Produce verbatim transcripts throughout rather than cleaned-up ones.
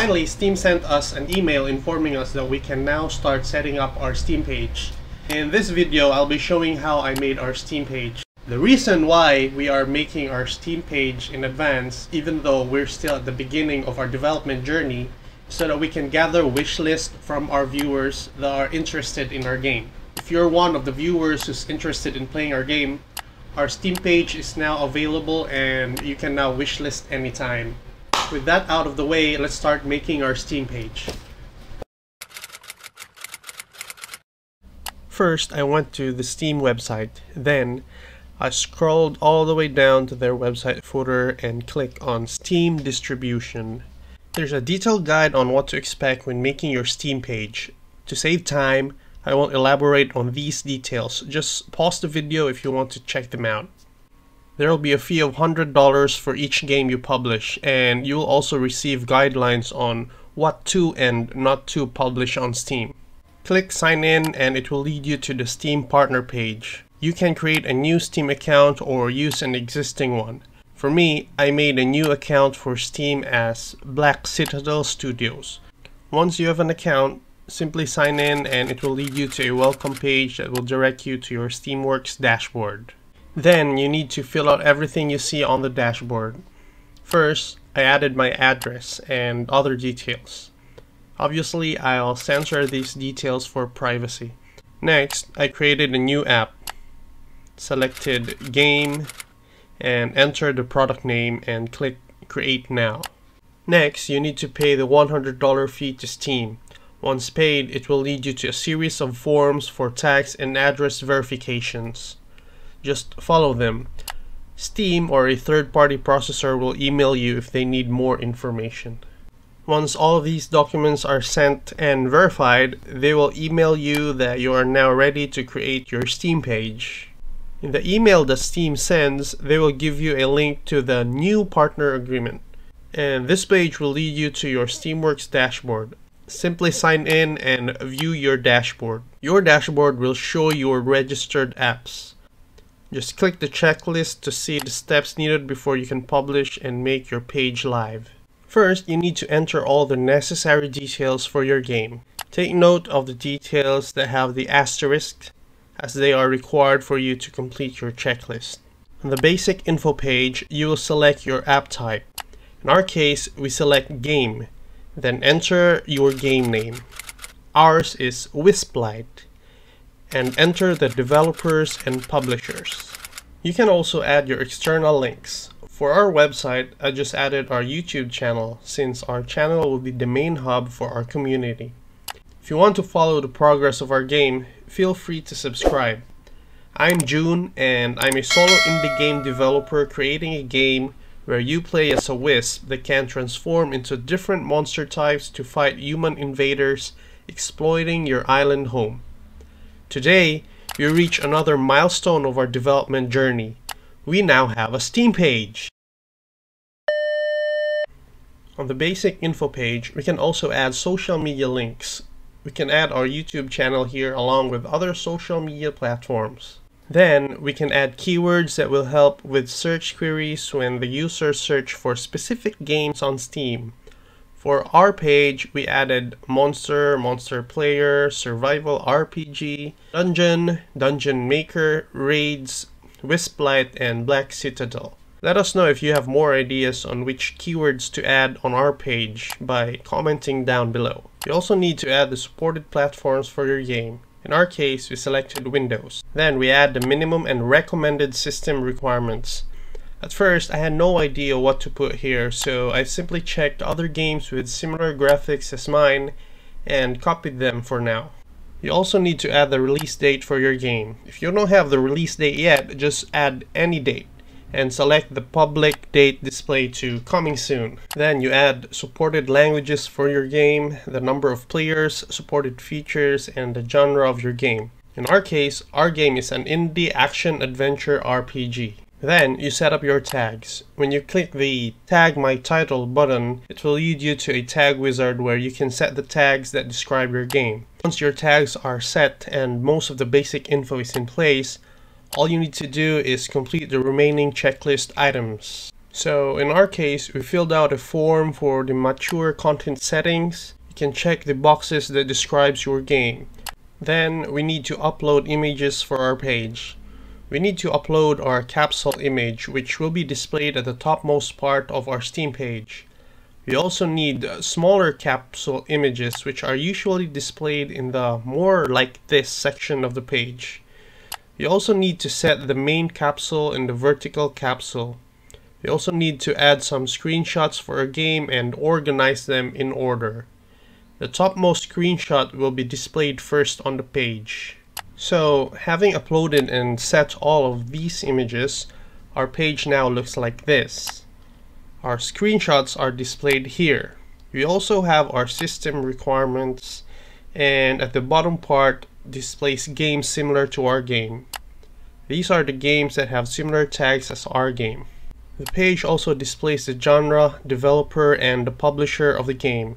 Finally, Steam sent us an email informing us that we can now start setting up our Steam page. In this video, I'll be showing how I made our Steam page. The reason why we are making our Steam page in advance, even though we're still at the beginning of our development journey, is so that we can gather wish lists from our viewers that are interested in our game. If you're one of the viewers who's interested in playing our game, our Steam page is now available and you can now wishlist anytime. With that out of the way, let's start making our Steam page. First, I went to the Steam website. Then, I scrolled all the way down to their website footer and clicked on Steam Distribution. There's a detailed guide on what to expect when making your Steam page. To save time, I won't elaborate on these details. Just pause the video if you want to check them out. There will be a fee of one hundred dollars for each game you publish, and you'll also receive guidelines on what to and not to publish on Steam. Click sign in and it will lead you to the Steam partner page. You can create a new Steam account or use an existing one. For me, I made a new account for Steam as Black Citadel Studios. Once you have an account, simply sign in and it will lead you to a welcome page that will direct you to your Steamworks dashboard. Then you need to fill out everything you see on the dashboard. First, I added my address and other details. Obviously, I'll censor these details for privacy. Next, I created a new app, selected game, and enter the product name and click Create Now. Next, you need to pay the one hundred dollar fee to Steam. Once paid, it will lead you to a series of forms for tax and address verifications. Just follow them. Steam or a third-party processor will email you if they need more information. Once all these documents are sent and verified, they will email you that you are now ready to create your Steam page. In the email that Steam sends, they will give you a link to the new partner agreement. And this page will lead you to your Steamworks dashboard. Simply sign in and view your dashboard. Your dashboard will show your registered apps. Just click the checklist to see the steps needed before you can publish and make your page live. First, you need to enter all the necessary details for your game. Take note of the details that have the asterisk, as they are required for you to complete your checklist. On the basic info page, you will select your app type. In our case, we select game, then enter your game name. Ours is Wisplight, and enter the developers and publishers. You can also add your external links. For our website, I just added our YouTube channel, since our channel will be the main hub for our community. If you want to follow the progress of our game, feel free to subscribe. I'm June, and I'm a solo indie game developer creating a game where you play as a wisp that can transform into different monster types to fight human invaders exploiting your island home. Today, we reach another milestone of our development journey. We now have a Steam page! On the basic info page, we can also add social media links. We can add our YouTube channel here along with other social media platforms. Then, we can add keywords that will help with search queries when the user search for specific games on Steam. For our page, we added Monster, Monster Player, Survival R P G, Dungeon, Dungeon Maker, Raids, Wisplight, and Black Citadel. Let us know if you have more ideas on which keywords to add on our page by commenting down below. You also need to add the supported platforms for your game. In our case, we selected Windows. Then we add the minimum and recommended system requirements. At first, I had no idea what to put here, so I simply checked other games with similar graphics as mine and copied them for now. You also need to add the release date for your game. If you don't have the release date yet, just add any date and select the public date display to coming soon. Then you add supported languages for your game, the number of players, supported features, and the genre of your game. In our case, our game is an indie action adventure R P G. Then you set up your tags. When you click the Tag My Title button, it will lead you to a tag wizard where you can set the tags that describe your game. Once your tags are set and most of the basic info is in place, all you need to do is complete the remaining checklist items. So in our case, we filled out a form for the mature content settings. You can check the boxes that describes your game. Then we need to upload images for our page. We need to upload our capsule image, which will be displayed at the topmost part of our Steam page. We also need smaller capsule images, which are usually displayed in the more like this section of the page. You also need to set the main capsule and the vertical capsule. We also need to add some screenshots for a game and organize them in order. The topmost screenshot will be displayed first on the page. So, having uploaded and set all of these images, our page now looks like this. Our screenshots are displayed here. We also have our system requirements, and at the bottom part displays games similar to our game. These are the games that have similar tags as our game. The page also displays the genre, developer, and the publisher of the game.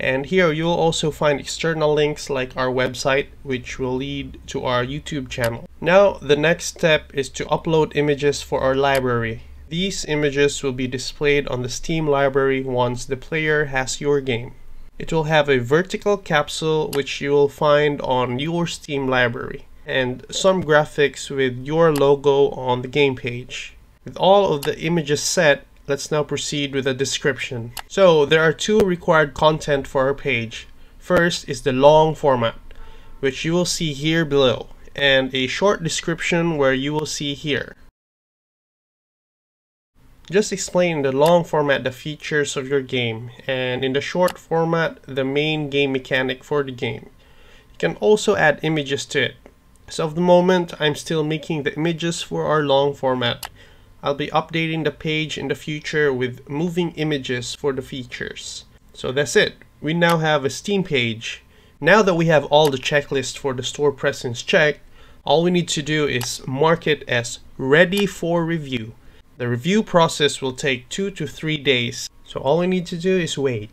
And here you'll also find external links like our website, which will lead to our YouTube channel. Now the next step is to upload images for our library. These images will be displayed on the Steam library once the player has your game. It will have a vertical capsule which you will find on your Steam library, and some graphics with your logo on the game page. With all of the images set, let's now proceed with a description. So there are two required content for our page. First is the long format, which you will see here below, and a short description where you will see here. Just explain in the long format the features of your game, and in the short format the main game mechanic for the game. You can also add images to it. So at the moment I'm still making the images for our long format. I'll be updating the page in the future with moving images for the features. So that's it. We now have a Steam page. Now that we have all the checklists for the store presence check, all we need to do is mark it as ready for review. The review process will take two to three days. So all we need to do is wait.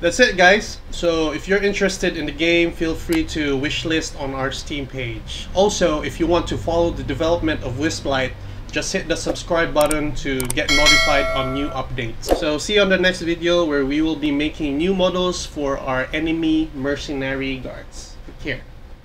That's it, guys. So if you're interested in the game, feel free to wishlist on our Steam page. Also, if you want to follow the development of Wisplight, just hit the subscribe button to get notified on new updates. So see you on the next video where we will be making new models for our enemy mercenary guards. Take care.